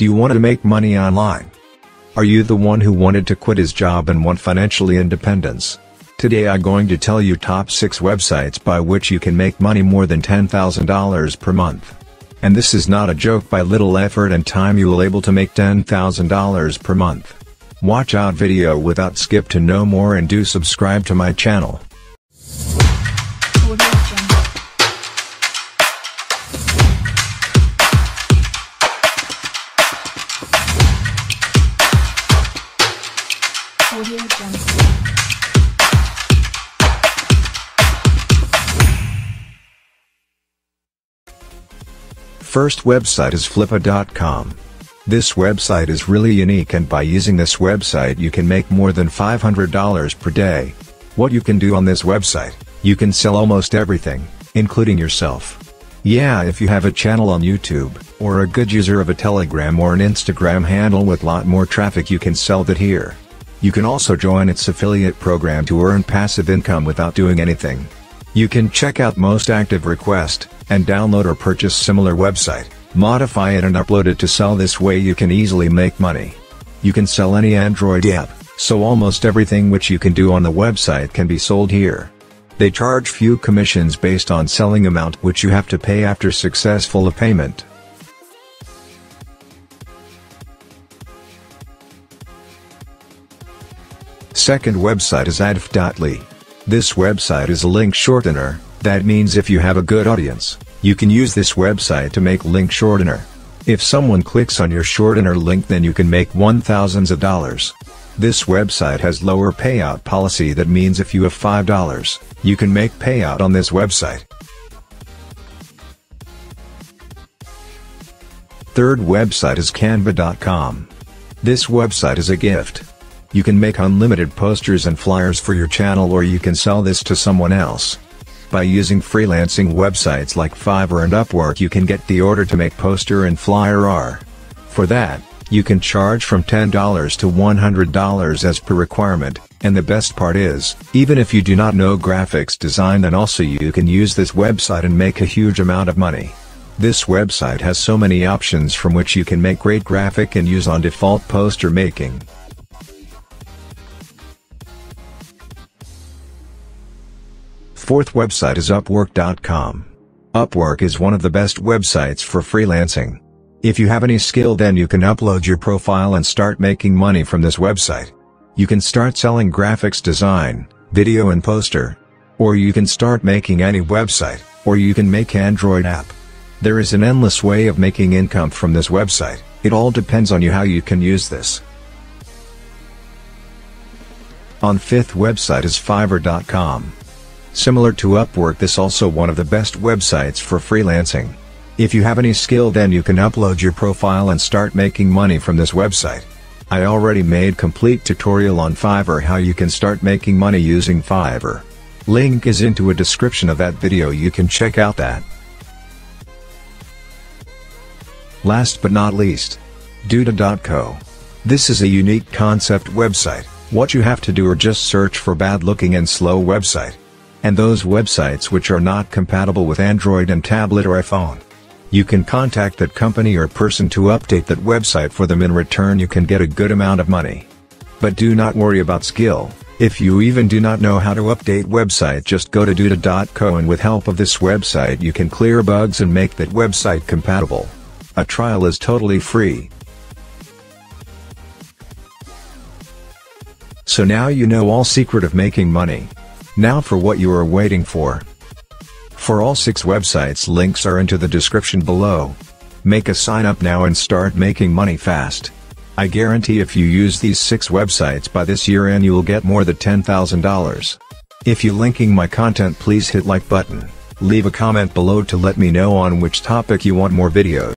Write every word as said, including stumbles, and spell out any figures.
Do you want to make money online? Are you the one who wanted to quit his job and want financial independence? Today I'm going to tell you top six websites by which you can make money more than ten thousand dollars per month. And this is not a joke. By little effort and time you will able to make ten thousand dollars per month. Watch out video without skip to know more, and do subscribe to my channel. First website is Flippa dot com. This website is really unique, and by using this website you can make more than five hundred dollars per day. What you can do on this website, you can sell almost everything, including yourself. Yeah, if you have a channel on YouTube, or a good user of a Telegram or an Instagram handle with lot more traffic, you can sell that here. You can also join its affiliate program to earn passive income without doing anything. You can check out most active request, and download or purchase similar website, modify it and upload it to sell. This way you can easily make money. You can sell any Android app, so almost everything which you can do on the website can be sold here. They charge few commissions based on selling amount which you have to pay after successful payment. Second website is A D F dot L Y. This website is a link shortener. That means if you have a good audience, you can use this website to make link shortener. If someone clicks on your shortener link, then you can make thousands of dollars. This website has lower payout policy. That means if you have five dollars, you can make payout on this website. Third website is canva dot com. This website is a gift. You can make unlimited posters and flyers for your channel, or you can sell this to someone else. By using freelancing websites like Fiverr and Upwork, you can get the order to make poster and flyer art. For that, you can charge from ten dollars to one hundred dollars as per requirement, and the best part is, even if you do not know graphics design, then also you can use this website and make a huge amount of money. This website has so many options from which you can make great graphic and use on default poster making. Fourth website is Upwork dot com. Upwork is one of the best websites for freelancing. If you have any skill, then you can upload your profile and start making money from this website. You can start selling graphics design, video and poster. Or you can start making any website, or you can make Android app. There is an endless way of making income from this website. It all depends on you how you can use this. On fifth website is Fiverr dot com. Similar to Upwork, this also one of the best websites for freelancing. If you have any skill, then you can upload your profile and start making money from this website. I already made complete tutorial on Fiverr how you can start making money using Fiverr. Link is into a description of that video, you can check out that. Last but not least, Duda dot co. This is a unique concept website. What you have to do are just search for bad looking and slow website. And those websites which are not compatible with Android and tablet or iPhone. You can contact that company or person to update that website for them. In return you can get a good amount of money. But do not worry about skill. If you even do not know how to update website, just go to Duda dot co, and with help of this website you can clear bugs and make that website compatible. A trial is totally free. So now you know all secret of making money. Now for what you are waiting for. For all six websites, links are into the description below. Make a sign up now and start making money fast. I guarantee if you use these six websites by this year and you will get more than ten thousand dollars. If you liking my content, please hit like button, leave a comment below to let me know on which topic you want more videos.